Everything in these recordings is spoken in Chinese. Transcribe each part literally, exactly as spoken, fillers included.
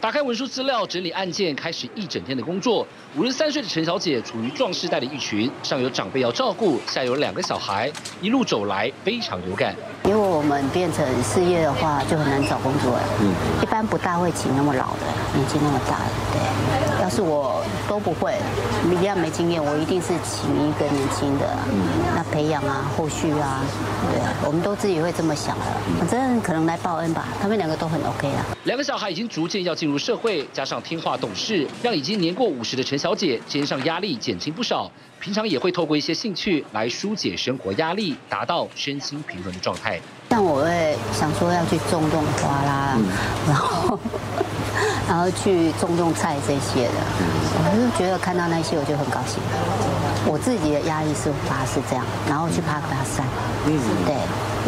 打开文书资料，整理案件，开始一整天的工作。五十三岁的陈小姐处于壮世代的一群，上有长辈要照顾，下有两个小孩，一路走来非常有感。因为我们变成失业的话，就很难找工作了。嗯，一般不大会请那么老的，年纪那么大的。对，要是我都不会，一样没经验，我一定是请一个年轻的，那培养啊，后续啊，对，我们都自己会这么想的。反正可能来报恩吧，他们两个都很 OK 啦。两个小孩已经逐渐要进入社会，加上听话懂事，让已经年过五十的陈小姐肩上压力减轻不少。平常也会透过一些兴趣来疏解生活压力，达到身心平衡的状态。像我会想说要去种种花啦，嗯、然后然后去种种菜这些的，我就觉得看到那些我就很高兴。我自己的压力是爬是这样，然后去爬爬山，嗯、对，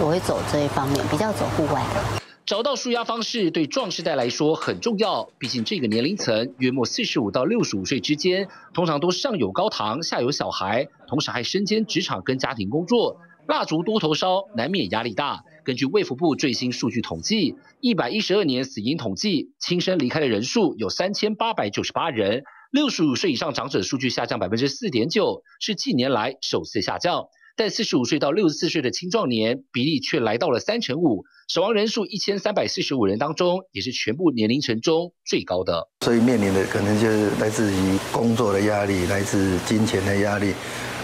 我会走这一方面，比较走户外的。 找到舒压方式对壮世代来说很重要，毕竟这个年龄层约莫四十五到六十五岁之间，通常都上有高堂，下有小孩，同时还身兼职场跟家庭工作，蜡烛多头烧，难免压力大。根据卫福部最新数据统计，一百一十二年死因统计，轻生离开的人数有三千八百九十八人，六十五岁以上长者数据下降百分之四点九，是近年来首次下降。 但四十五岁到六十四岁的青壮年比例却来到了三成五，死亡人数一千三百四十五人当中，也是全部年龄层中最高的。所以面临的可能就是来自于工作的压力，来自金钱的压力，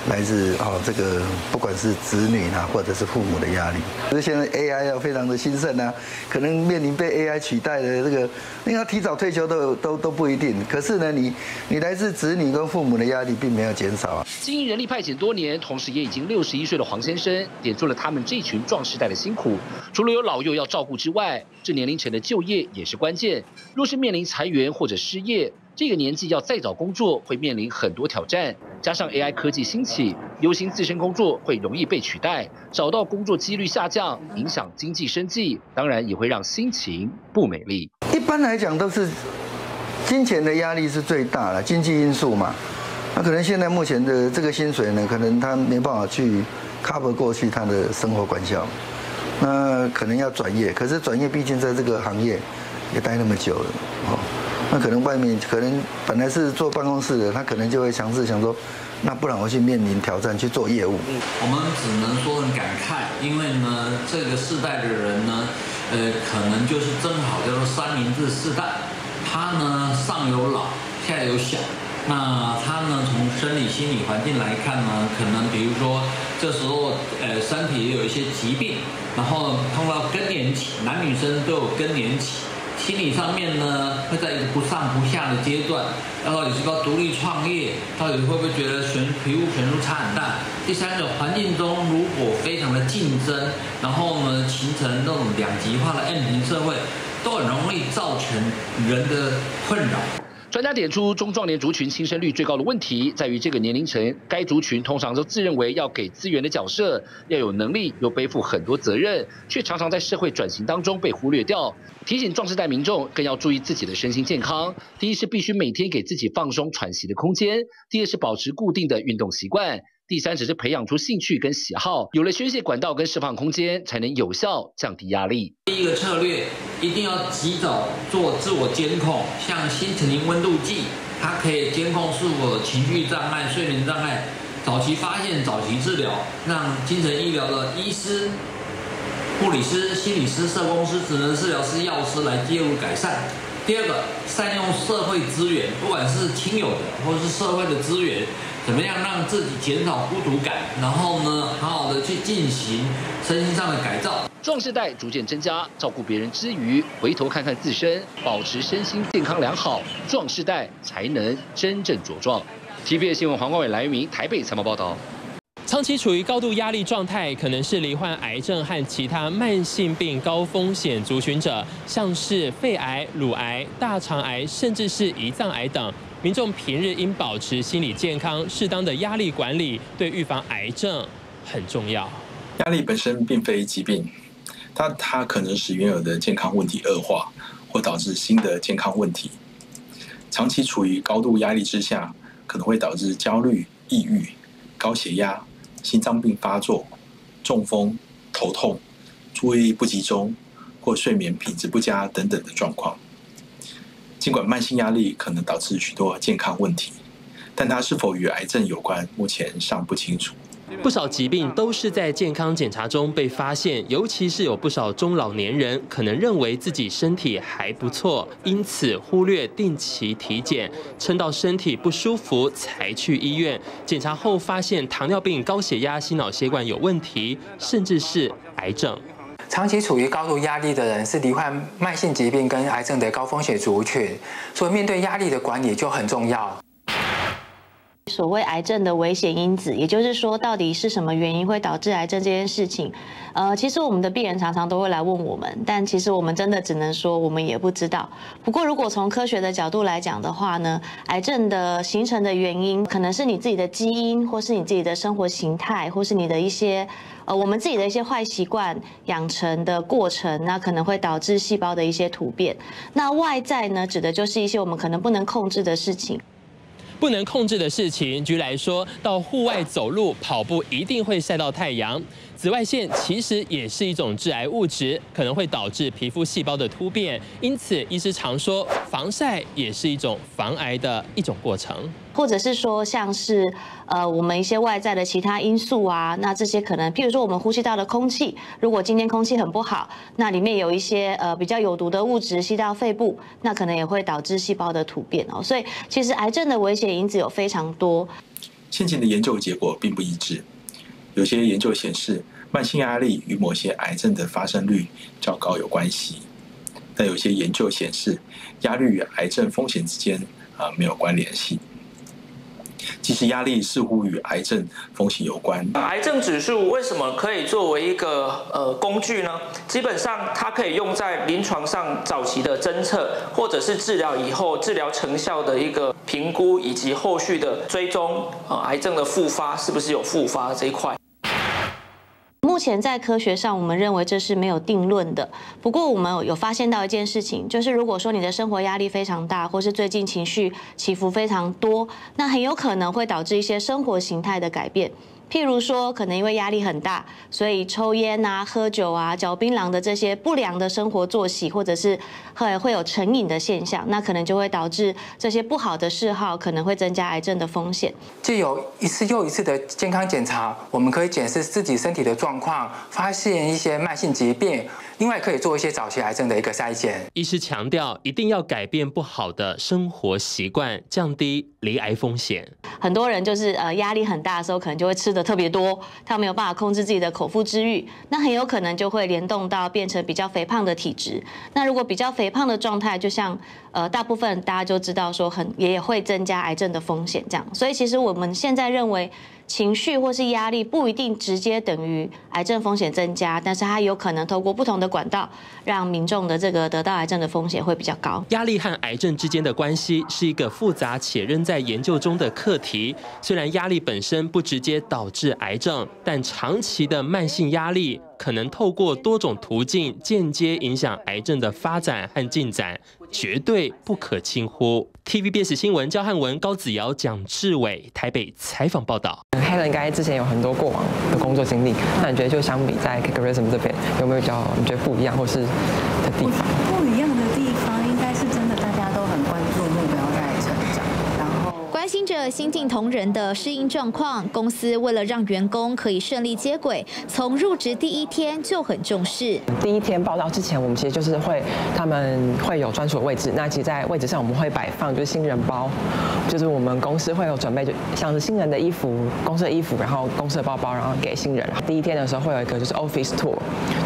来自哦这个不管是子女啊，或者是父母的压力。可是现在 A I 要非常的兴盛啊，可能面临被 A I 取代的这个，你要提早退休都都都不一定。可是呢，你你来自子女跟父母的压力并没有减少啊。经营人力派遣多年，同时也已经六 十一岁的黄先生点出了他们这群壮世代的辛苦，除了有老幼要照顾之外，这年龄层的就业也是关键。若是面临裁员或者失业，这个年纪要再找工作会面临很多挑战。加上 A I 科技兴起，忧心自身工作会容易被取代，找到工作几率下降，影响经济生计，当然也会让心情不美丽。一般来讲都是金钱的压力是最大的经济因素嘛。 那可能现在目前的这个薪水呢，可能他没办法去 cover 过去他的生活管销，那可能要转业。可是转业毕竟在这个行业也待那么久了，哦，那可能外面可能本来是做办公室的，他可能就会尝试想说，那不然我去面临挑战去做业务。我们只能说很感慨，因为呢，这个世代的人呢，呃，可能就是正好叫做三明治世代，他呢上有老，下有小。 那他呢，从生理、心理环境来看呢，可能比如说这时候呃身体也有一些疾病，然后碰到更年期，男女生都有更年期，心理上面呢会在一个不上不下的阶段，然后你是不是独立创业，到底会不会觉得悬皮肤悬殊差很大？第三个环境中如果非常的竞争，然后呢形成那种两极化的 M 型社会，都很容易造成人的困扰。 专家点出，中壮年族群轻生率最高的问题在于这个年龄层，该族群通常都自认为要给资源的角色，要有能力，又背负很多责任，却常常在社会转型当中被忽略掉。提醒壮世代民众更要注意自己的身心健康。第一是必须每天给自己放松喘息的空间；第二是保持固定的运动习惯；第三只是培养出兴趣跟喜好，有了宣泄管道跟释放空间，才能有效降低压力。第一个策略。 一定要及早做自我监控，像新陈情温度计，它可以监控是否有情绪障碍、睡眠障碍，早期发现、早期治疗，让精神医疗的医师、护理师、心理师、社工师、职能治疗师、药师来介入改善。第二个，善用社会资源，不管是亲友的或者是社会的资源，怎么样让自己减少孤独感，然后呢，好好的去进行身心上的改造。 壮世代逐渐增加，照顾别人之余，回头看看自身，保持身心健康良好，壮世代才能真正茁壮。T V B S 新闻黄光伟、蓝玉明台北采访报道。长期处于高度压力状态，可能是罹患癌症和其他慢性病高风险族群者，像是肺癌、乳癌、大肠癌，甚至是胰脏癌等。 民众平日应保持心理健康，适当的压力管理对预防癌症很重要。压力本身并非疾病，它它可能使原有的健康问题恶化，或导致新的健康问题。长期处于高度压力之下，可能会导致焦虑、抑郁、高血压、心脏病发作、中风、头痛、注意力不集中或睡眠品质不佳等等的状况。尽管慢性压力可能导致许多健康问题，但它是否与癌症有关，目前尚不清楚。 不少疾病都是在健康检查中被发现，尤其是有不少中老年人可能认为自己身体还不错，因此忽略定期体检，撑到身体不舒服才去医院检查后发现糖尿病、高血压、心脑血管有问题，甚至是癌症。长期处于高度压力的人是罹患慢性疾病跟癌症的高风险族群，所以面对压力的管理就很重要。 所谓癌症的危险因子，也就是说，到底是什么原因会导致癌症这件事情？呃，其实我们的病人常常都会来问我们，但其实我们真的只能说我们也不知道。不过，如果从科学的角度来讲的话呢，癌症的形成的原因可能是你自己的基因，或是你自己的生活形态，或是你的一些呃我们自己的一些坏习惯养成的过程，那可能会导致细胞的一些突变。那外在呢，指的就是一些我们可能不能控制的事情。 不能控制的事情，举例来说，到户外走路、跑步一定会晒到太阳。紫外线其实也是一种致癌物质，可能会导致皮肤细胞的突变。因此，医师常说，防晒也是一种防癌的一种过程。或者是说，像是呃我们一些外在的其他因素啊，那这些可能，譬如说我们呼吸道的空气，如果今天空气很不好，那里面有一些呃比较有毒的物质吸到肺部，那可能也会导致细胞的突变哦。所以，其实癌症的危险 因子有非常多，现今的研究结果并不一致。有些研究显示，慢性压力与某些癌症的发生率较高有关系，但有些研究显示，压力与癌症风险之间啊、呃、没有关联性。其实压力似乎与癌症风险有关。癌症指数为什么可以作为一个呃工具呢？基本上它可以用在临床上早期的侦测，或者是治疗以后治疗成效的一个评估，以及后续的追踪。呃，癌症的复发是不是有复发这一块？ 目前在科学上，我们认为这是没有定论的。不过，我们有发现到一件事情，就是如果说你的生活压力非常大，或是最近情绪起伏非常多，那很有可能会导致一些生活形态的改变。 譬如说，可能因为压力很大，所以抽烟啊、喝酒啊、嚼槟榔的这些不良的生活作息，或者是会会有成瘾的现象，那可能就会导致这些不好的嗜好可能会增加癌症的风险。藉由一次又一次的健康检查，我们可以检视自己身体的状况，发现一些慢性疾病，另外可以做一些早期癌症的一个筛检。医师强调，一定要改变不好的生活习惯，降低罹癌风险。很多人就是呃压力很大的时候，可能就会吃 的特别多，他没有办法控制自己的口腹之欲，那很有可能就会联动到变成比较肥胖的体质。那如果比较肥胖的状态，就像呃大部分大家就知道说很也会增加癌症的风险这样。所以其实我们现在认为情绪或是压力不一定直接等于癌症风险增加，但是它有可能透过不同的管道让民众的这个得到癌症的风险会比较高。压力和癌症之间的关系是一个复杂且仍在研究中的课题。虽然压力本身不直接导 导致癌症，但长期的慢性压力可能透过多种途径间接影响癌症的发展和进展，绝对不可轻忽。T V B S 新闻焦汉文、高子尧、蒋志伟台北采访报道。Helen 应该之前有很多过往的工作经历，那你觉得就相比在 Kickrism 这边有没有比较你觉得不一样或是的地方？不一样的地方应该是真的，大家都很关注目标在成长，然后关心着新进同仁的适应状况，公司为了让员工可以顺利接轨，从入职第一天就很重视。第一天报到之前，我们其实就是会，他们会有专属位置。那其实在位置上，我们会摆放就是新人包，就是我们公司会有准备，就像是新人的衣服、公司的衣服，然后公司的包包，然后给新人。第一天的时候会有一个就是 office tour，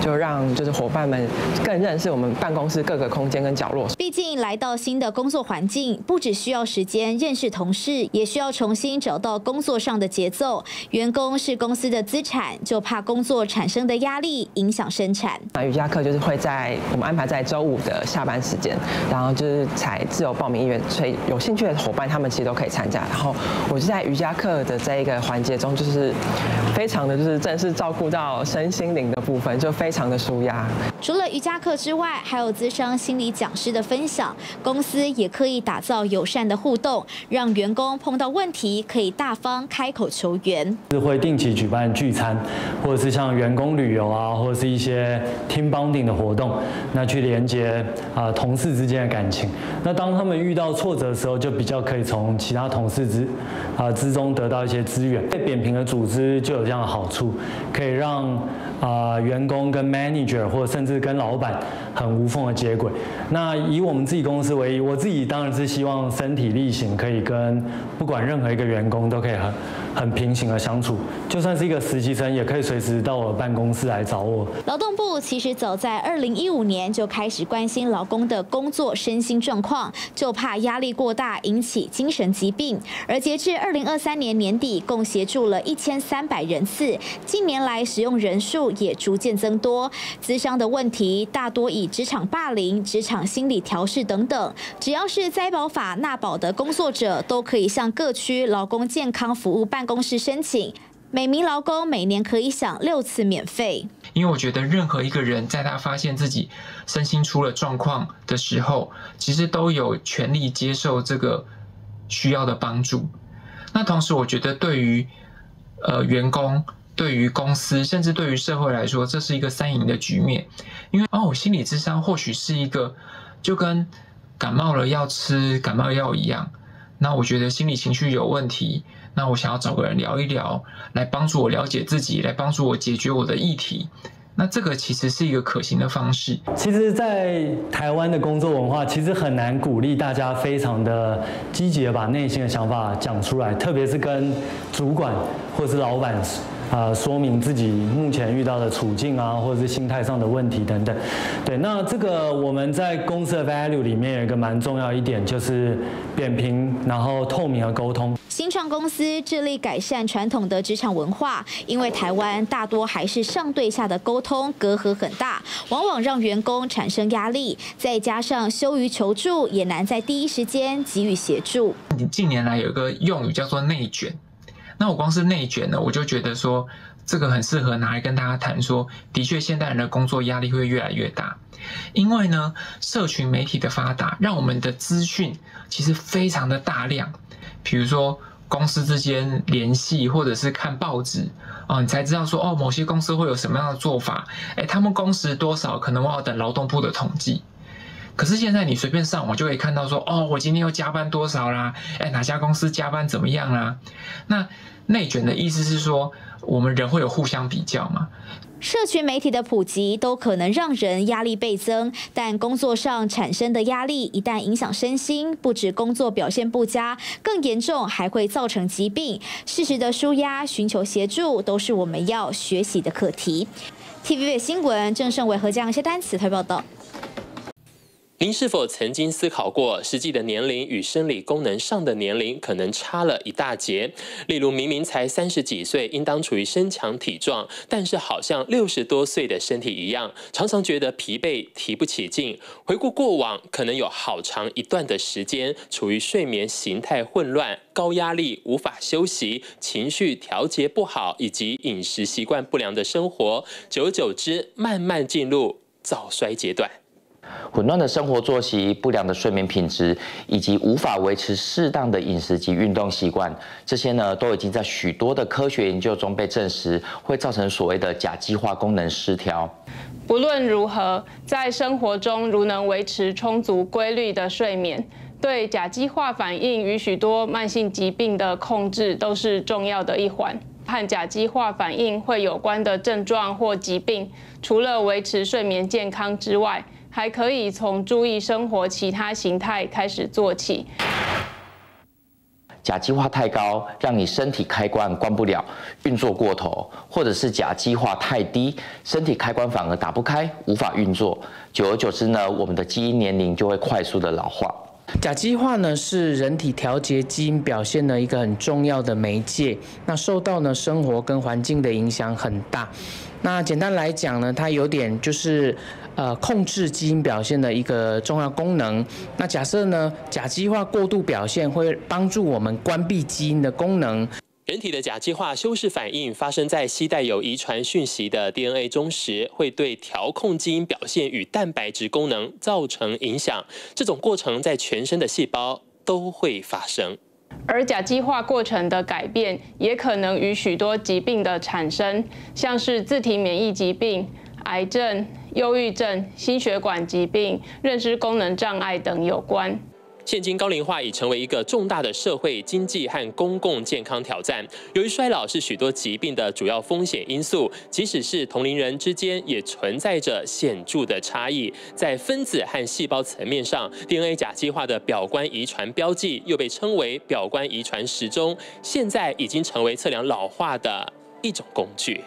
就让就是伙伴们更认识我们办公室各个空间跟角落。毕竟来到新的工作环境，不只需要时间认识同事。 也需要重新找到工作上的节奏。员工是公司的资产，就怕工作产生的压力影响生产。那瑜伽课就是会在我们安排在周五的下班时间，然后就是才自由报名意愿，所以有兴趣的伙伴他们其实都可以参加。然后我就在瑜伽课的这一个环节中，就是非常的就是正式照顾到身心灵的部分，就非常的舒压。除了瑜伽课之外，还有资深心理讲师的分享，公司也可以打造友善的互动，让员工。 碰到问题可以大方开口求援。会定期举办聚餐，或者是像员工旅游啊，或者是一些 team bonding 的活动，那去连接啊、呃、同事之间的感情。那当他们遇到挫折的时候，就比较可以从其他同事之啊、呃、之中得到一些资源。被扁平的组织就有这样的好处，可以让啊、呃、员工跟 manager 或甚至跟老板很无缝的接轨。那以我们自己公司为例，我自己当然是希望身体力行，可以跟不管任何一个员工都可以很很平行的相处。就算是一个实习生，也可以随时到我的办公室来找我。劳动部其实早在二零一五年就开始关心劳工的工作身心状况，就怕压力过大引起精神疾病。而截至二零二三年年底，共协助了一千三百人次。近年来使用人数也逐渐增多。咨商的问题大多以职场霸凌、职场心理调试等等，只要是灾保法纳保的工作者，都可以向各区劳工健康服务办公室申请。每名劳工每年可以享六次免费，因为我觉得任何一个人在他发现自己身心出了状况的时候，其实都有权利接受这个需要的帮助。那同时，我觉得对于呃员工、对于公司，甚至对于社会来说，这是一个三赢的局面。因为哦，心理咨商或许是一个就跟感冒了要吃感冒药一样。那我觉得心理情绪有问题，那我想要找个人聊一聊，来帮助我了解自己，来帮助我解决我的议题。那这个其实是一个可行的方式。其实，在台湾的工作文化，其实很难鼓励大家非常的积极的把内心的想法讲出来，特别是跟主管或是老板啊、呃、说明自己目前遇到的处境啊，或者是心态上的问题等等。对，那这个我们在公司的 value 里面有一个蛮重要一点，就是扁平然后透明的沟通。新创公司致力改善传统的职场文化，因为台湾大多还是上对下的沟通隔阂很大，往往让员工产生压力，再加上羞于求助，也难在第一时间给予协助。近年来有一个用语叫做内卷，那我光是内卷呢，我就觉得说这个很适合拿来跟大家谈说，的确现代人的工作压力会越来越大，因为呢，社群媒体的发达，让我们的资讯其实非常的大量，比如说。公司之间联系，或者是看报纸哦，你才知道说哦，某些公司会有什么样的做法。哎，他们工时多少？可能我要等劳动部的统计。可是现在你随便上网就可以看到说哦，我今天又加班多少啦？哎，哪家公司加班怎么样啦？那内卷的意思是说，我们人会有互相比较嘛？社群媒体的普及都可能让人压力倍增，但工作上产生的压力一旦影响身心，不止工作表现不佳，更严重还会造成疾病。适时的抒压、寻求协助，都是我们要学习的课题。T V B 新闻郑胜伟、何江谢丹慈台报道。您是否曾经思考过，实际的年龄与生理功能上的年龄可能差了一大截？例如，明明才三十几岁，应当处于身强体壮，但是好像六十多岁的身体一样，常常觉得疲惫、提不起劲。回顾过往，可能有好长一段的时间处于睡眠形态混乱、高压力、无法休息、情绪调节不好以及饮食习惯不良的生活，久而久之，慢慢进入早衰阶段。混乱的生活作息、不良的睡眠品质，以及无法维持适当的饮食及运动习惯，这些呢都已经在许多的科学研究中被证实，会造成所谓的甲基化功能失调。不论如何，在生活中如能维持充足规律的睡眠，对甲基化反应与许多慢性疾病的控制都是重要的一环。和甲基化反应会有关的症状或疾病，除了维持睡眠健康之外，还可以从注意生活其他形态开始做起。甲基化太高，让你身体开关关不了，运作过头；或者是甲基化太低，身体开关反而打不开，无法运作。久而久之呢，我们的基因年龄就会快速的老化。甲基化呢是人体调节基因表现的一个很重要的媒介，那受到呢生活跟环境的影响很大。那简单来讲呢，它有点就是呃控制基因表现的一个重要功能。那假设呢甲基化过度表现会帮助我们关闭基因的功能。人体的甲基化修饰反应发生在携带有遗传讯息的 D N A 中时，会对调控基因表现与蛋白质功能造成影响。这种过程在全身的细胞都会发生。而甲基化过程的改变也可能与许多疾病的产生，像是自体免疫疾病、癌症、忧郁症、心血管疾病、认知功能障碍等有关。 现今高龄化已成为一个重大的社会、经济和公共健康挑战。由于衰老是许多疾病的主要风险因素，即使是同龄人之间也存在着显著的差异。在分子和细胞层面上 ，D N A 甲基化的表观遗传标记又被称为表观遗传时钟，现在已经成为测量老化的一种工具。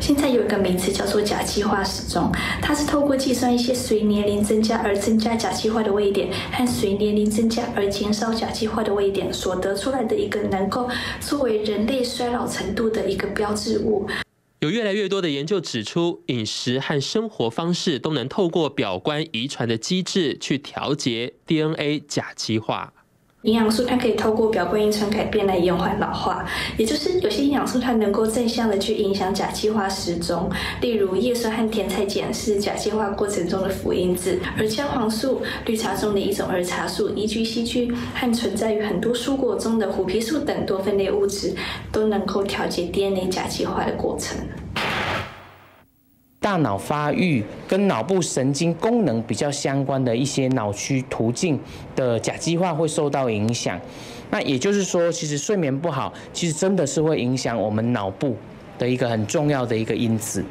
现在有一个名词叫做甲基化时钟，它是透过计算一些随年龄增加而增加甲基化的位点，和随年龄增加而减少甲基化的位点所得出来的一个能够作为人类衰老程度的一个标志物。 有越来越多的研究指出，饮食和生活方式都能透过表观遗传的机制去调节 D N A 甲基化。 营养素它可以透过表观遗传改变来延缓老化，也就是有些营养素它能够正向的去影响甲基化时钟，例如叶酸和甜菜碱是甲基化过程中的辅因子，而焦黄素、绿茶中的一种儿茶素、E G C G 和存在于很多蔬果中的虎皮素等多酚类物质，都能够调节 D N A 甲基化的过程。 大脑发育跟脑部神经功能比较相关的一些脑区途径的甲基化会受到影响。那也就是说，其实睡眠不好，其实真的是会影响我们脑部的一个很重要的一个因子。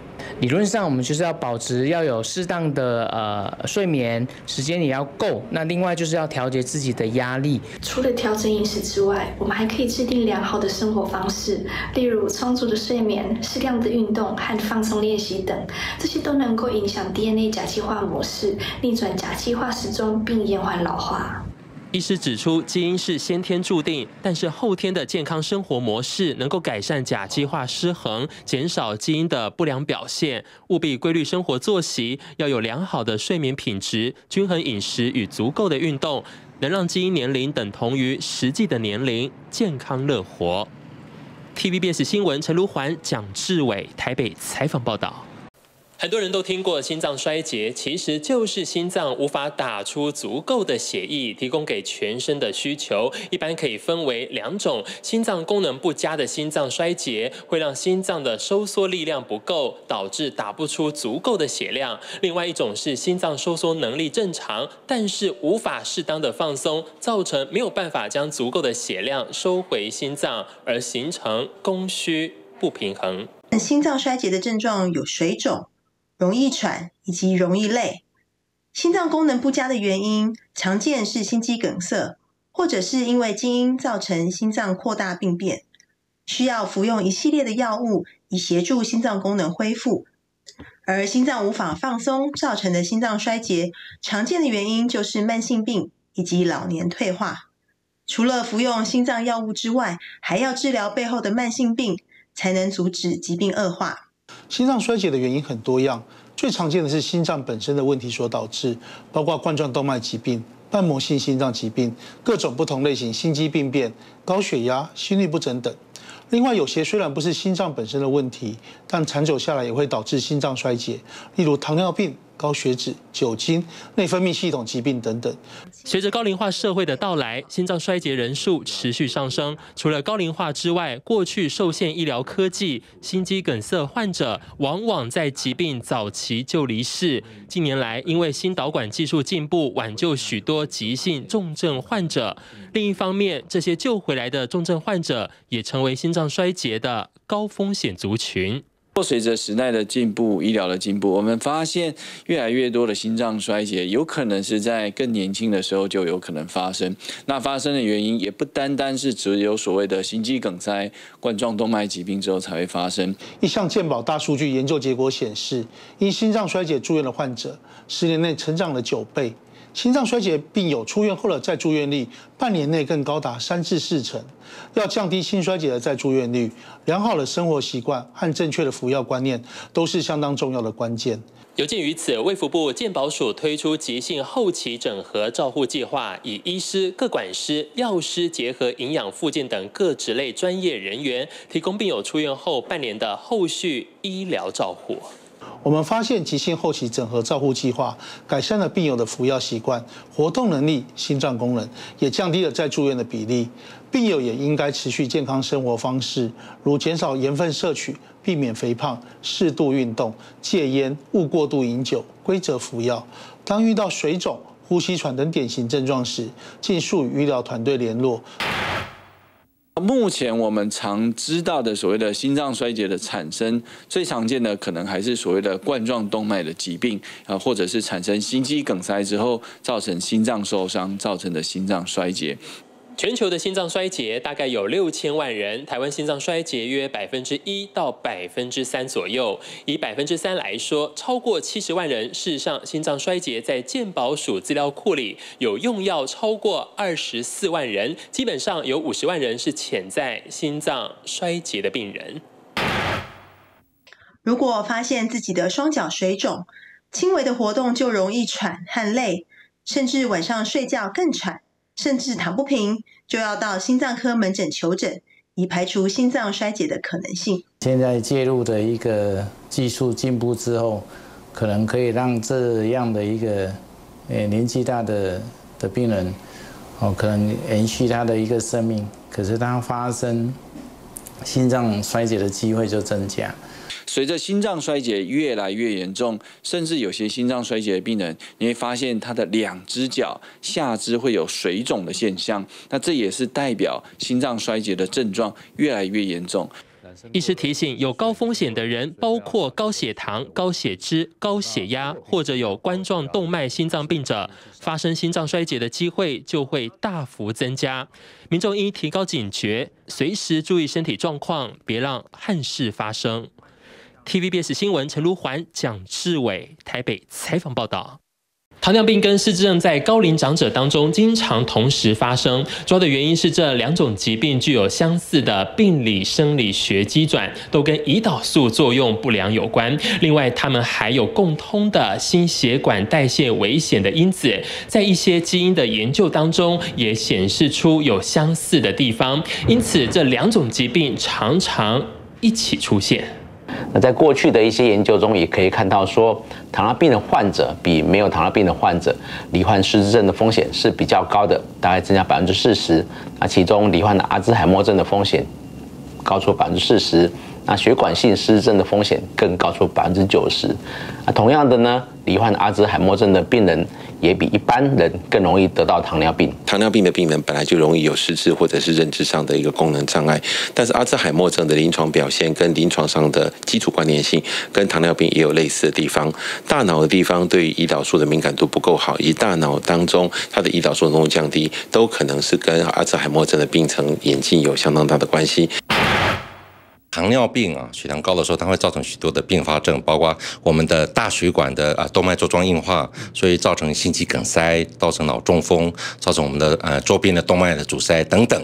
理论上，我们就是要保持要有适当的呃睡眠时间也要够。那另外就是要调节自己的压力。除了调整饮食之外，我们还可以制定良好的生活方式，例如充足的睡眠、适量的运动和放松练习等，这些都能够影响 D N A 甲基化模式，逆转甲基化时钟，并延缓老化。 医师指出，基因是先天注定，但是后天的健康生活模式能够改善甲基化失衡，减少基因的不良表现。务必规律生活作息，要有良好的睡眠品质，均衡饮食与足够的运动，能让基因年龄等同于实际的年龄，健康乐活。T V B S 新闻陈如环、蒋志伟台北采访报道。 很多人都听过心脏衰竭，其实就是心脏无法打出足够的血液，提供给全身的需求。一般可以分为两种：心脏功能不佳的心脏衰竭，会让心脏的收缩力量不够，导致打不出足够的血量；另外一种是心脏收缩能力正常，但是无法适当的放松，造成没有办法将足够的血量收回心脏，而形成供需不平衡。心脏衰竭的症状有水肿、 容易喘以及容易累，心脏功能不佳的原因常见是心肌梗塞，或者是因为基因造成心脏扩大病变，需要服用一系列的药物以协助心脏功能恢复。而心脏无法放松造成的心脏衰竭，常见的原因就是慢性病以及老年退化。除了服用心脏药物之外，还要治疗背后的慢性病，才能阻止疾病恶化。 心脏衰竭的原因很多样，最常见的是心脏本身的问题所导致，包括冠状动脉疾病、瓣膜性心脏疾病、各种不同类型心肌病变、高血压、心律不整等。另外，有些虽然不是心脏本身的问题，但长久下来也会导致心脏衰竭，例如糖尿病、 高血脂、酒精、内分泌系统疾病等等。随着高龄化社会的到来，心脏衰竭人数持续上升。除了高龄化之外，过去受限医疗科技，心肌梗塞患者往往在疾病早期就离世。近年来，因为心导管技术进步，挽救许多急性重症患者。另一方面，这些救回来的重症患者也成为心脏衰竭的高风险族群。 随着时代的进步、医疗的进步，我们发现越来越多的心脏衰竭有可能是在更年轻的时候就有可能发生。那发生的原因也不单单是只有所谓的心肌梗塞、冠状动脉疾病之后才会发生。一项健保大数据研究结果显示，因心脏衰竭住院的患者，十年内成长了九倍；心脏衰竭病友出院后的再住院率，半年内更高达三至四成。 要降低心衰竭的再住院率，良好的生活习惯和正确的服药观念都是相当重要的关键。有鉴于此，卫福部健保署推出急性后期整合照护计划，以医师、个管师、药师结合营养、复健等各职类专业人员，提供病友出院后半年的后续医疗照护。我们发现急性后期整合照护计划改善了病友的服药习惯、活动能力、心脏功能，也降低了再住院的比例。病友也应该持续健康生活方式，如减少盐分摄取、避免肥胖、适度运动、戒烟、勿过度饮酒、规则服药。当遇到水肿、呼吸喘等典型症状时，尽速与医疗团队联络。 目前我们常知道的所谓的心脏衰竭的产生，最常见的可能还是所谓的冠状动脉的疾病，啊，或者是产生心肌梗塞之后造成心脏受伤造成的心脏衰竭。全球的心脏衰竭大概有六千万人，台湾心脏衰竭约百分之一到百分之三左右。以百分之三来说，超过七十万人。事实上，心脏衰竭在健保署资料库里有用药超过二十四万人，基本上有五十万人是潜在心脏衰竭的病人。如果发现自己的双脚水肿，轻微的活动就容易喘和累，甚至晚上睡觉更喘。 甚至躺不平，就要到心脏科门诊求诊，以排除心脏衰竭的可能性。现在介入的一个技术进步之后，可能可以让这样的一个呃年纪大的的病人，哦，可能延续他的一个生命，可是他发生心脏衰竭的机会就增加。 随着心脏衰竭越来越严重，甚至有些心脏衰竭的病人，你会发现他的两只脚下肢会有水肿的现象，那这也是代表心脏衰竭的症状越来越严重。医师提醒，有高风险的人，包括高血糖、高血脂、高血压，或者有冠状动脉心脏病者，发生心脏衰竭的机会就会大幅增加。民众应提高警觉，随时注意身体状况，别让憾事发生。 T V B S 新闻陈如环、蒋志伟台北采访报道。糖尿病跟失智症在高龄长者当中经常同时发生，主要的原因是这两种疾病具有相似的病理生理学机转，都跟胰岛素作用不良有关。另外，它们还有共通的心血管代谢危险的因子，在一些基因的研究当中也显示出有相似的地方，因此这两种疾病常常一起出现。 那在过去的一些研究中，也可以看到说，糖尿病的患者比没有糖尿病的患者罹患失智症的风险是比较高的，大概增加百分之四十。那其中罹患的阿兹海默症的风险高出百分之四十，那血管性失智症的风险更高出百分之九十。那同样的呢，罹患阿兹海默症的病人也比一般人更容易得到糖尿病。糖尿病的病人本来就容易有失智或者是认知上的一个功能障碍，但是阿兹海默症的临床表现跟临床上的基础关联性跟糖尿病也有类似的地方。大脑的地方对于胰岛素的敏感度不够好，以及大脑当中它的胰岛素浓度降低，都可能是跟阿兹海默症的病程演进有相当大的关系。 糖尿病啊，血糖高的时候，它会造成许多的并发症，包括我们的大血管的啊动脉粥状硬化，所以造成心肌梗塞，造成脑中风，造成我们的呃周边的动脉的阻塞等等。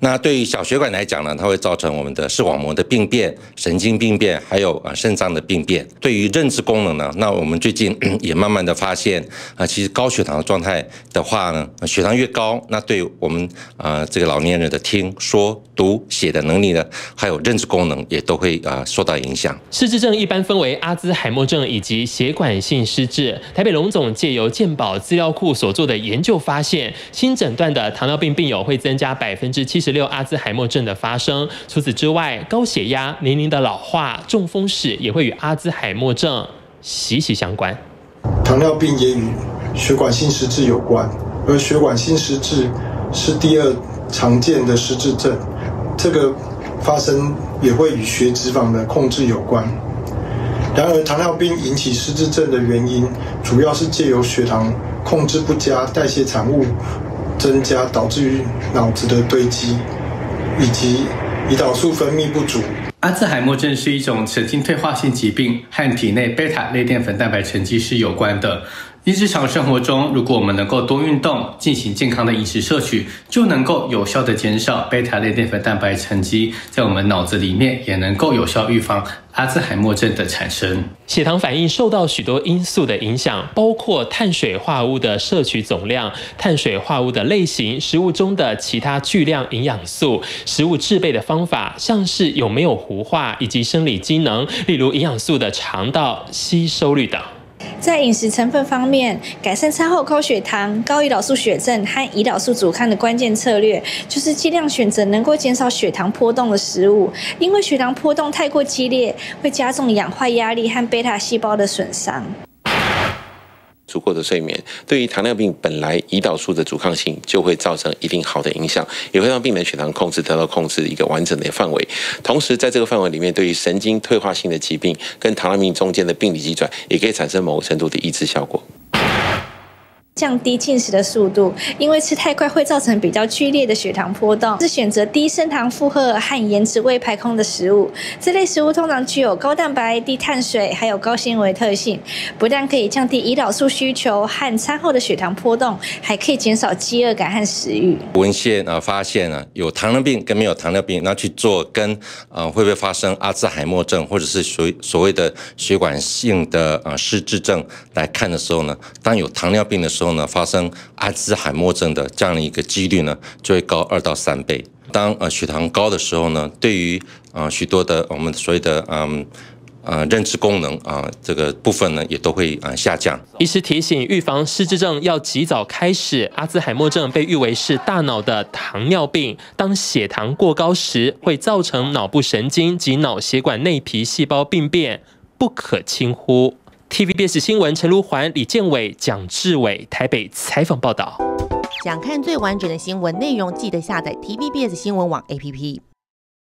那对于小血管来讲呢，它会造成我们的视网膜的病变、神经病变，还有啊肾脏的病变。对于认知功能呢，那我们最近也慢慢的发现啊，其实高血糖的状态的话呢，血糖越高，那对我们啊这个老年人的听说读写的能力呢，还有认知功能。 也都会啊受到影响。失智症一般分为阿兹海默症以及血管性失智。台北荣总借由健保资料库所做的研究发现，新诊断的糖尿病病友会增加百分之七十六阿兹海默症的发生。除此之外，高血压、年龄的老化、中风史也会与阿兹海默症息息相关。糖尿病也与血管性失智有关，而血管性失智是第二常见的失智症。这个。 发生也会与血脂肪的控制有关。然而，糖尿病引起失智症的原因，主要是借由血糖控制不佳、代谢产物增加，导致于脑子的堆积，以及胰岛素分泌不足。阿兹海默症是一种神经退化性疾病，和体内贝塔类淀粉蛋白沉积是有关的。一日常生活中，如果我们能够多运动，进行健康的饮食摄取，就能够有效的减少贝塔类淀粉蛋白沉积在我们脑子里面，也能够有效预防阿兹海默症的产生。血糖反应受到许多因素的影响，包括碳水化合物的摄取总量、碳水化合物的类型、食物中的其他巨量营养素、食物制备的方法，像是有没有糊化以及生理机能，例如营养素的肠道吸收率等。 在饮食成分方面，改善餐后高血糖、高胰岛素血症和胰岛素阻抗的关键策略，就是尽量选择能够减少血糖波动的食物，因为血糖波动太过激烈，会加重氧化压力和贝塔细胞的损伤。足够的睡眠，对于糖尿病本来胰岛素的阻抗性就会造成一定好的影响，也会让病人血糖控制得到控制一个完整的范围。同时，在这个范围里面，对于神经退化性的疾病跟糖尿病中间的病理机转，也可以产生某个程度的抑制效果。 降低进食的速度，因为吃太快会造成比较剧烈的血糖波动。是选择低升糖负荷和延迟胃排空的食物，这类食物通常具有高蛋白、低碳水，还有高纤维特性，不但可以降低胰岛素需求和餐后的血糖波动，还可以减少饥饿感和食欲。文献啊发现啊，有糖尿病跟没有糖尿病，那去做跟呃会不会发生阿兹海默症或者是所所谓的血管性的呃失智症来看的时候呢，当有糖尿病的时候。 之后呢，发生阿兹海默症的这样的一个几率呢，就会高二到三倍。当呃血糖高的时候呢，对于呃许多的我们所谓的嗯。 呃，认知功能啊、呃，这个部分呢也都会啊、呃、下降。医师提醒，预防失智症要及早开始。阿兹海默症被誉为是大脑的糖尿病，当血糖过高时，会造成脑部神经及脑血管内皮细胞病变，不可轻忽。 T V B S 新闻，陈如环、李建伟、蒋志伟台北采访报道。想看最完整的新闻内容，记得下载 T V B S 新闻网 A P P。